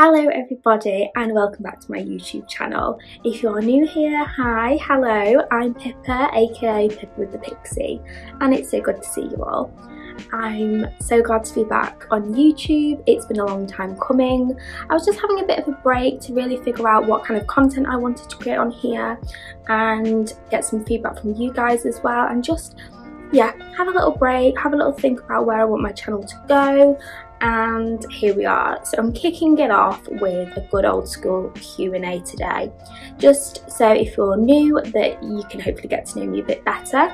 Hello everybody and welcome back to my YouTube channel. If you are new here, hi, hello, I'm Pippa, aka Pippa with the Pixie, and it's so good to see you all. I'm so glad to be back on YouTube. It's been a long time coming. I was just having a bit of a break to really figure out what kind of content I wanted to create on here and get some feedback from you guys as well, and just, yeah, have a little break, have a little think about where I want my channel to go. And here we are. So I'm kicking it off with a good old school Q&A today, just so if you're new that you can hopefully get to know me a bit better.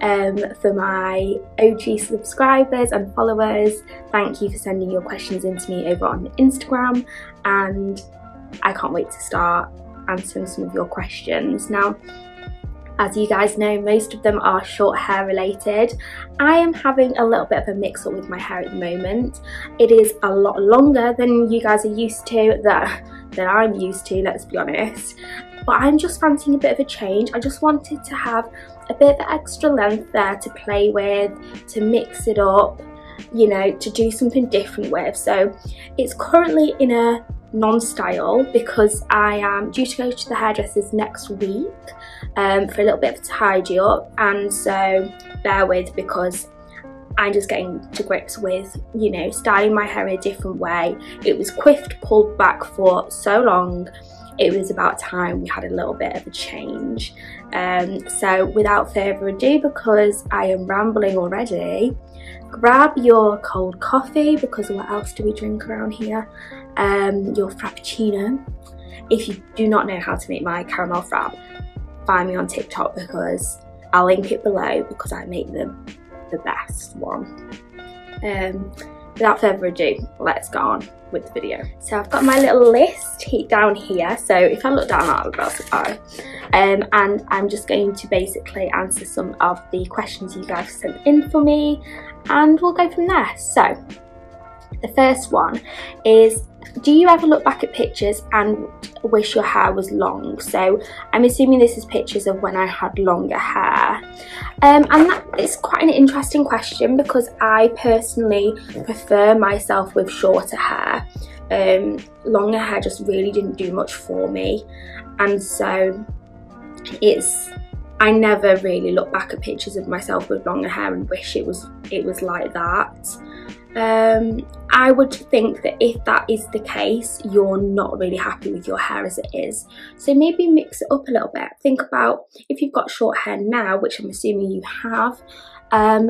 For my OG subscribers and followers, thank you for sending your questions in to me over on Instagram, and I can't wait to start answering some of your questions. Now, as you guys know, most of them are short hair related. I am having a little bit of a mix up with my hair at the moment. It is a lot longer than you guys are used to, that I'm used to, let's be honest. But I'm just fancying a bit of a change. I just wanted to have a bit of extra length there to play with, to mix it up, you know, to do something different with. So it's currently in a non-style because I am due to go to the hairdressers next week for a little bit of a tidy up, and so bear with because I'm just getting to grips with, you know, styling my hair in a different way. It was quiffed, pulled back for so long. It was about time we had a little bit of a change. So without further ado, because I am rambling already, grab your cold coffee, because what else do we drink around here? Your frappuccino. If you do not know how to make my caramel frap, find me on TikTok, because I'll link it below, because I make them the best one. Without further ado, let's go on with the video. So I've got my little list down here, so if I look down I'll go to and I'm just going to basically answer some of the questions you guys sent in for me, and we'll go from there. So the first one is, do you ever look back at pictures and wish your hair was long? So I'm assuming this is pictures of when I had longer hair. And that is quite an interesting question, because I personally prefer myself with shorter hair. Longer hair just really didn't do much for me, and so I never really look back at pictures of myself with longer hair and wish it was like that. I would think that if that is the case, you're not really happy with your hair as it is, so maybe mix it up a little bit. Think about if you've got short hair now, which I'm assuming you have.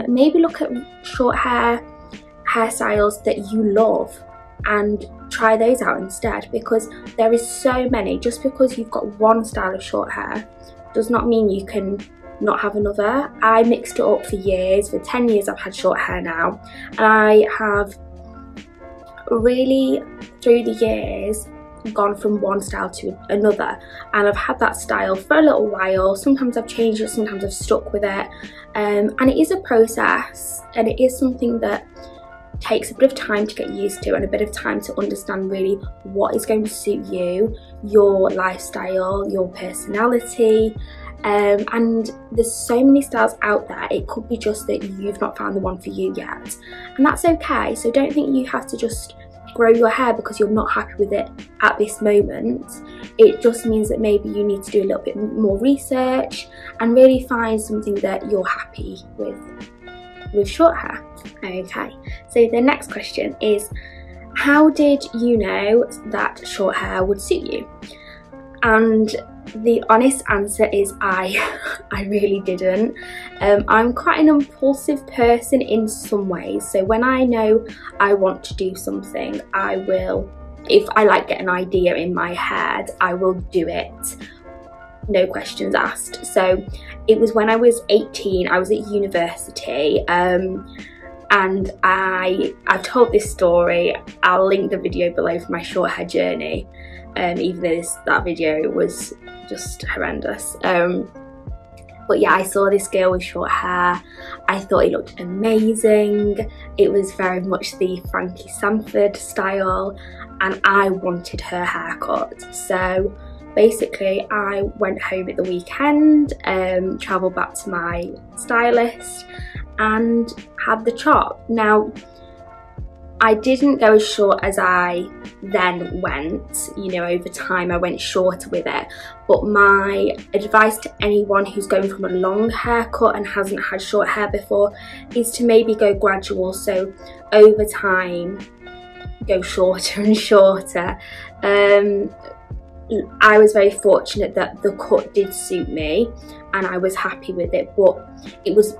Maybe look at short hairstyles that you love and try those out instead, because there is so many. Just because you've got one style of short hair does not mean you can not have another. I mixed it up for years. For 10 years I've had short hair now, and I have really through the years gone from one style to another, and I've had that style for a little while. Sometimes I've changed it, sometimes I've stuck with it, and it is a process, and it is something that takes a bit of time to get used to and a bit of time to understand really what is going to suit you, your lifestyle, your personality. And there's so many styles out there. It could be just that you've not found the one for you yet, and that's okay. So don't think you have to just grow your hair because you're not happy with it at this moment. It just means that maybe you need to do a little bit more research and really find something that you're happy with short hair. Okay, so the next question is, how did you know that short hair would suit you? And the honest answer is I really didn't. I'm quite an impulsive person in some ways, so when I know I want to do something, I will. If I like get an idea in my head, I will do it, no questions asked. So it was when I was 18, I was at university, and I've told this story. I'll link the video below for my short hair journey, even though that video was just horrendous. But yeah, I saw this girl with short hair. I thought it looked amazing. It was very much the Frankie Sanford style, and I wanted her haircut. So basically, I went home at the weekend, travelled back to my stylist and had the chop. Now, I didn't go as short as I then went, you know, over time I went shorter with it, but my advice to anyone who's going from a long haircut and hasn't had short hair before is to maybe go gradual, so over time go shorter and shorter. I was very fortunate that the cut did suit me and I was happy with it, but it was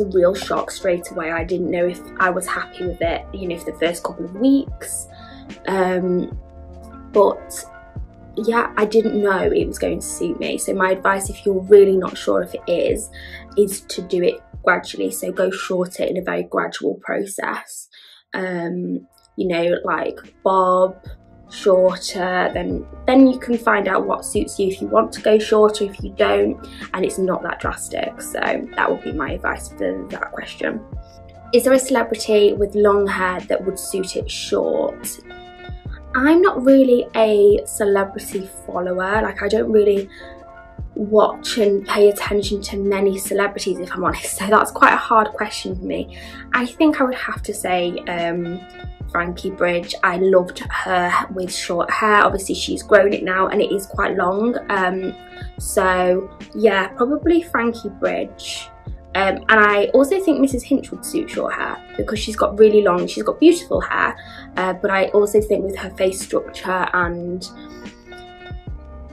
a real shock straight away. I didn't know if I was happy with it, you know, for the first couple of weeks. But yeah, I didn't know it was going to suit me. So my advice, if you're really not sure if it is to do it gradually. So go shorter in a very gradual process. You know, like bob, shorter, then you can find out what suits you, if you want to go shorter, if you don't, and it's not that drastic. So that would be my advice for that question. Is there a celebrity with long hair that would suit it short? I'm not really a celebrity follower, like I don't really watch and pay attention to many celebrities, if I'm honest, so that's quite a hard question for me. I think I would have to say Frankie Bridge. I loved her with short hair. Obviously she's grown it now and it is quite long, so yeah, probably Frankie Bridge. And I also think Mrs. Hinch would suit short hair because she's got beautiful hair, but I also think with her face structure and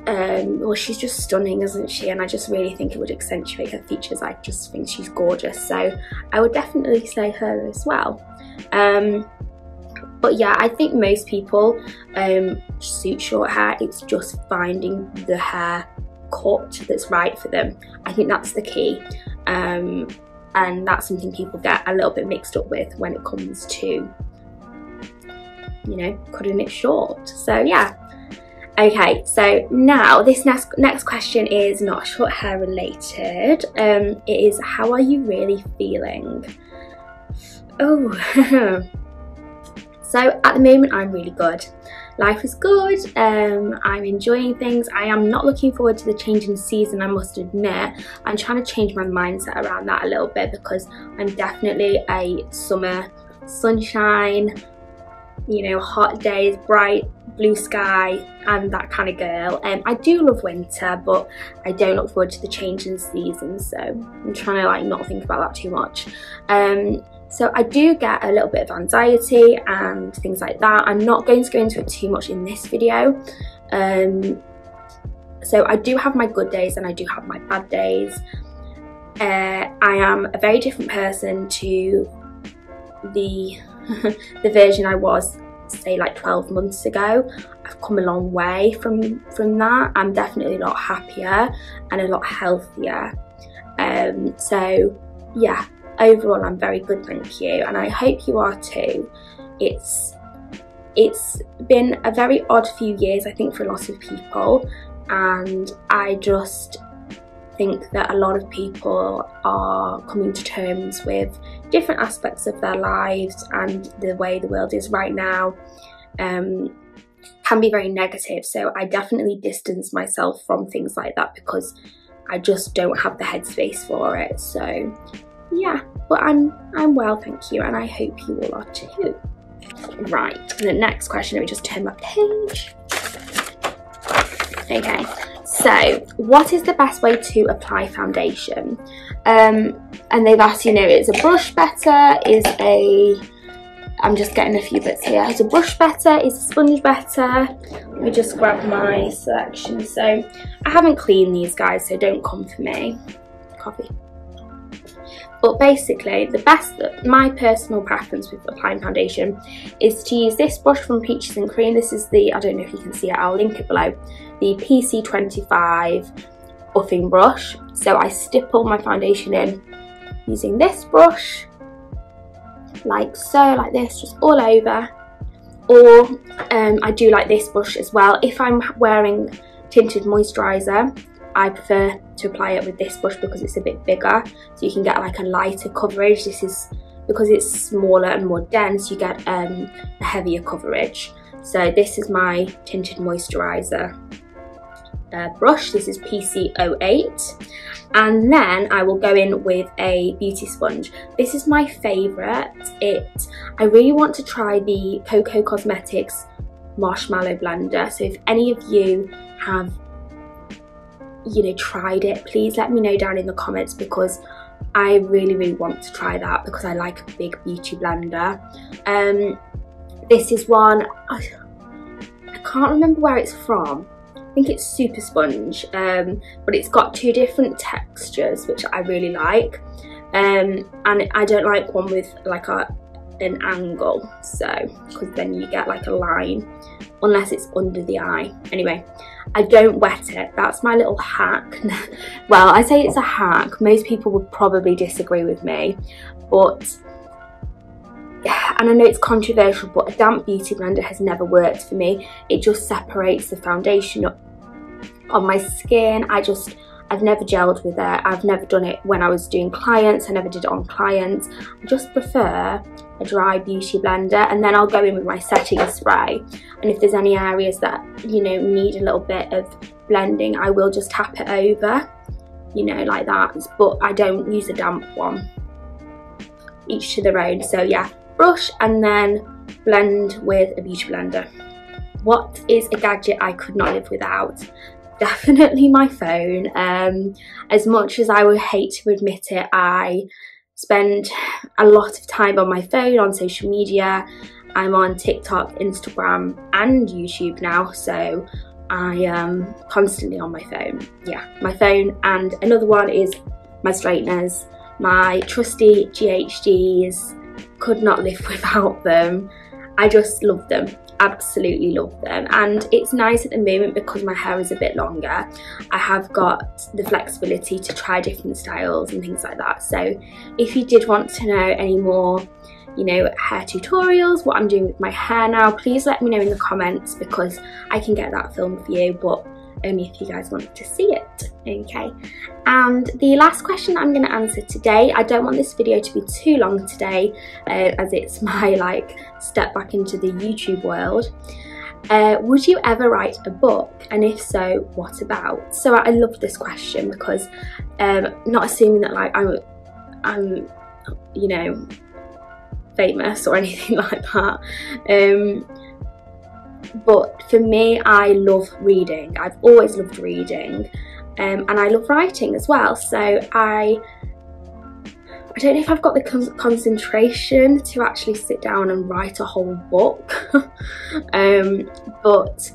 well, she's just stunning, isn't she, and I just really think it would accentuate her features. I just think she's gorgeous, so I would definitely say her as well. But yeah, I think most people suit short hair. It's just finding the hair cut that's right for them. I think that's the key, and that's something people get a little bit mixed up with when it comes to, you know, cutting it short. So yeah. Okay, so now this next question is not short hair related. It is, how are you really feeling? Oh. So at the moment I'm really good. Life is good, I'm enjoying things. I am not looking forward to the change in season, I must admit. I'm trying to change my mindset around that a little bit because I'm definitely a summer sunshine, you know, hot days, bright blue sky, and that kind of girl. I do love winter, but I don't look forward to the change in season, so I'm trying to like not think about that too much. So I do get a little bit of anxiety and things like that. I'm not going to go into it too much in this video. So I do have my good days and I do have my bad days. I am a very different person to the the version I was, say, like 12 months ago. I've come a long way from that. I'm definitely a lot happier and a lot healthier. So yeah. Overall, I'm very good, thank you, and I hope you are too. It's been a very odd few years, I think, for a lot of people, and I just think that a lot of people are coming to terms with different aspects of their lives, and the way the world is right now can be very negative. So I definitely distance myself from things like that because I just don't have the headspace for it. So yeah, but I'm well, thank you, and I hope you all are too. Right, the next question, let me just turn my page. Okay, so what is the best way to apply foundation? And they've asked, you know, is a brush better? I'm just getting a few bits here. Is a brush better? Is a sponge better? Let me just grab my selection. So I haven't cleaned these guys, so don't come for me. Coffee. But basically, my personal preference with applying foundation is to use this brush from Peaches and Cream. This is the, I don't know if you can see it, I'll link it below, the PC25 Uffing brush. So I stipple my foundation in using this brush, like so, like this, just all over. Or I do like this brush as well. If I'm wearing tinted moisturiser, I prefer to apply it with this brush because it's a bit bigger, so you can get like a lighter coverage. This is because it's smaller and more dense, you get a heavier coverage. So this is my tinted moisturiser brush. This is PC08. And then I will go in with a beauty sponge. This is my favourite. I really want to try the Coco Cosmetics Marshmallow Blender. So if any of you have, you know, tried it, please let me know down in the comments, because I really want to try that, because I like a big beauty blender. This is one, I can't remember where it's from. I think it's Super Sponge, but it's got two different textures, which I really like. And I don't like one with like an angle, so, because then you get like a line, unless it's under the eye. Anyway, I don't wet it. That's my little hack. Well, I say it's a hack. Most people would probably disagree with me, but, and I know it's controversial, but a damp beauty blender has never worked for me. It just separates the foundation on my skin. I've never gelled with it. I've never done it when I was doing clients. I never did it on clients. I just prefer a dry beauty blender, and then I'll go in with my setting spray. And if there's any areas that, you know, need a little bit of blending, I will just tap it over, you know, like that. But I don't use a damp one. Each to their own. So yeah, brush and then blend with a beauty blender. What is a gadget I could not live without? Definitely my phone. As much as I would hate to admit it, I spend a lot of time on my phone, on social media. I'm on TikTok, Instagram and YouTube now, so I am constantly on my phone. Yeah, my phone, and another one is my straighteners, my trusty GHDs. Could not live without them. I just love them, absolutely love them. And it's nice at the moment because my hair is a bit longer. I have got the flexibility to try different styles and things like that. So if you did want to know any more, you know, hair tutorials, what I'm doing with my hair now, please let me know in the comments, because I can get that filmed for you, but only if you guys want to see it. Okay, and the last question I'm going to answer today, I don't want this video to be too long today, as it's my like step back into the YouTube world. Would you ever write a book, and if so, what about? So I love this question, because not assuming that like I'm you know, famous or anything like that, but for me, I love reading. I've always loved reading, and I love writing as well. So I don't know if I've got the concentration to actually sit down and write a whole book, but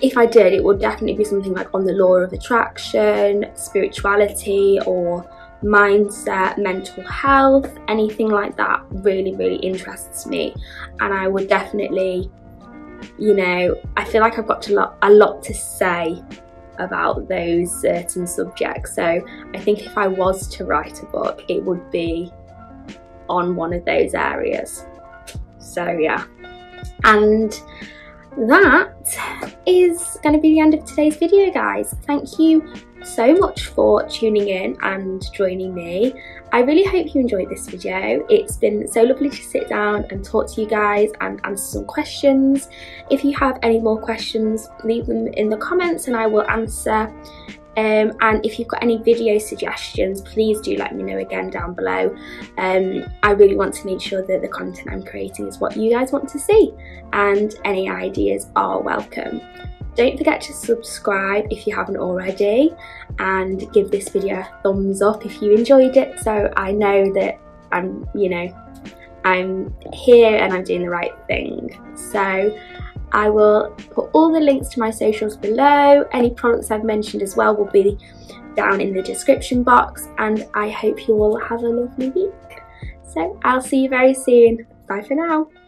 if I did, it would definitely be something like on the law of attraction, spirituality or mindset, mental health, anything like that really interests me. And I would definitely, you know, I feel like I've got a lot to say about those certain subjects. So I think if I was to write a book, it would be on one of those areas. So yeah, and that is going to be the end of today's video, guys. Thank you so much for tuning in and joining me. I really hope you enjoyed this video. It's been so lovely to sit down and talk to you guys and answer some questions. If you have any more questions, leave them in the comments and I will answer. And if you've got any video suggestions, please do let me know again down below. I really want to make sure that the content I'm creating is what you guys want to see, and any ideas are welcome. Don't forget to subscribe if you haven't already, and give this video a thumbs up if you enjoyed it, so I know that I'm, you know, I'm here and I'm doing the right thing. So I will put all the links to my socials below. Any products I've mentioned as well will be down in the description box, and I hope you all have a lovely week. So I'll see you very soon. Bye for now.